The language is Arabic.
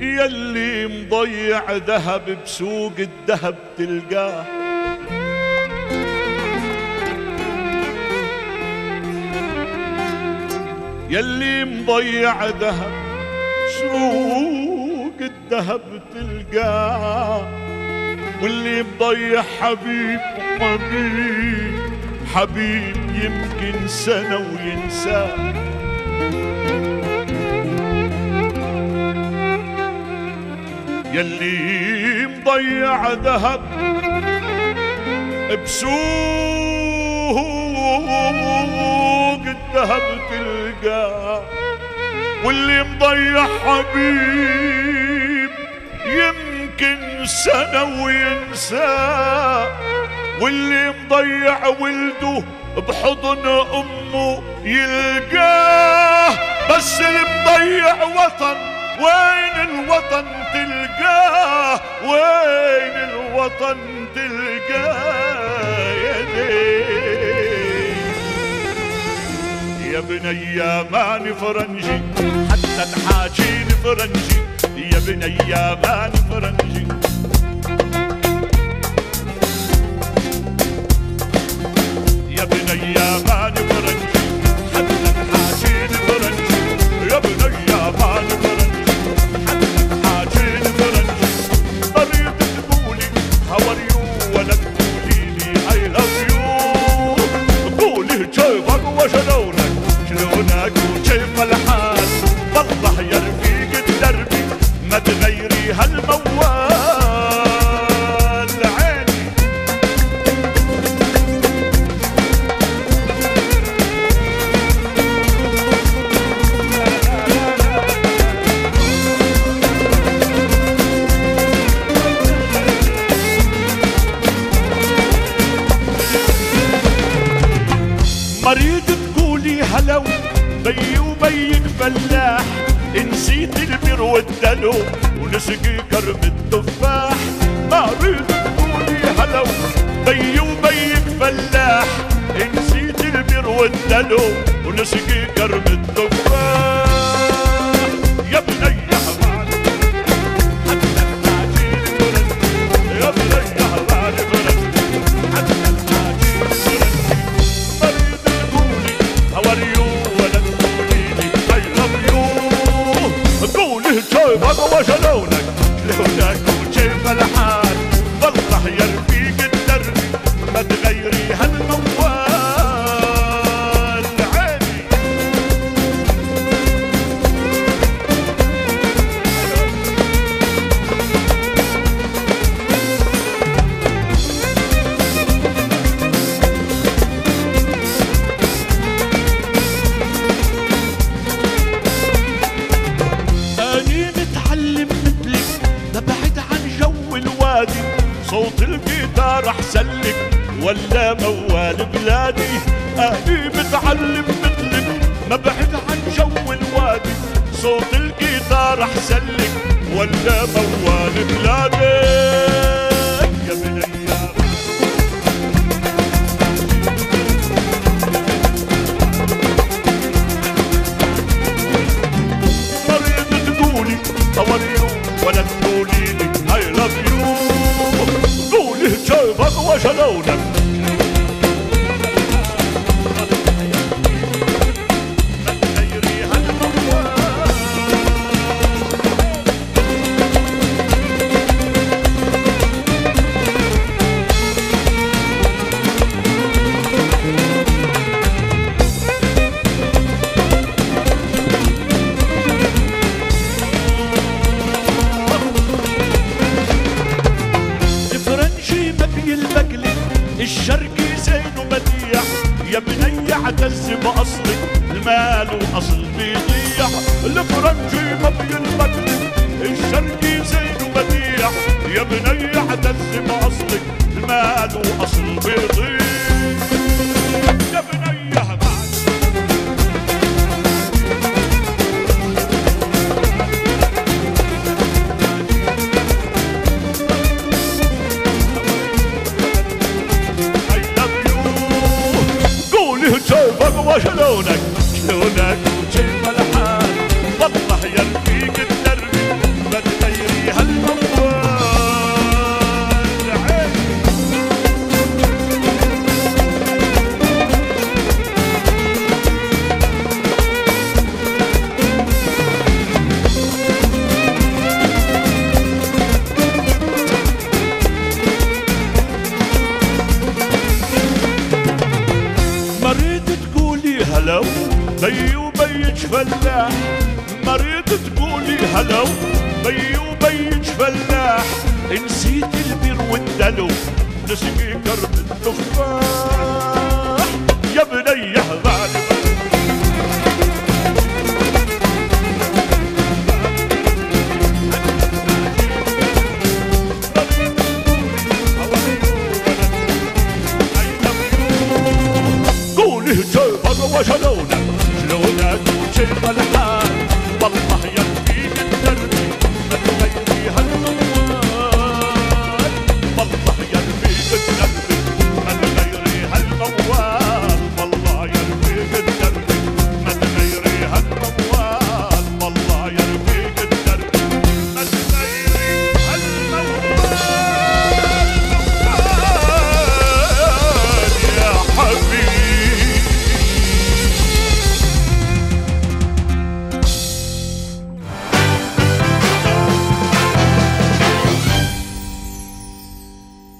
يلي مضيع ذهب بسوق الذهب تلقاه، يلي مضيع ذهب سوق الذهب تلقاه، واللي مضيع حبيب حبيب حبيب يمكن سنة وينساه. يلي مضيع ذهب بسوق الذهب تلقاه، واللي مضيع حبيب يمكن سنة وينساه، واللي مضيع ولده بحضن أمه يلقاه، بس اللي مضيع وطن وين الوطن تلقاه، وين الوطن تلقاه. يا ليل يا بني يا ماني فرنجي حتى تحاجيني فرنجي، يا بني يا ماني فرنجي. يا بني يا ماني فرنجي حتى تحاجيني فرنجي، يا بني يا ماني فرنجي. شلونك شلونك وكيف الحال، والله يا رفيق دربي ما تغيري هالموال. عيني مريض هلو بي وبيك فلاح، نسيت البر والدلو ونسقي كرم التفاح. ما اريد تقولي هلو بي وبيك فلاح، نسيت البر والدلو ونسقي كرم التفاح. يا بني يا هواني حتى تحتاجين فرنسي، يا بني يا هواني فرنسي حتى تحتاجين فرنسي. مريض تقولي هواني شايفك وشلونك شلونك وكيف الحال، والله يا رفيق الدرب ما تغيري هالموال. عيني صوت الجيتار احسن لك ولا موال بلادي، اني متعلم مثلك ما بعد عن جو الوادي، صوت الجيتار احسن لك ولا موال بلادي. يا بني يا مريض تقولي طوريو ولا تقولي لي I love you شايفك وشلونك ما تغيري هالموال. الشرقي زينه بديع، يا بني اعتز باصلك المال واصل بيضيع. الفرنجي ما بينبكلك الشرقي زينه بديع، يا بني اعتز باصلك جمال وأصل بيضيف يا بنيها معك I love you قولي جوبك وجلونك شلونك وجيب الحال والله يرفيك الدرب ما تغيري هالموال هلو بي وبيج فلاح مريض تقولي هلو بي وبيج فلاح نسيت البير والدلو نسقي كرب التفاح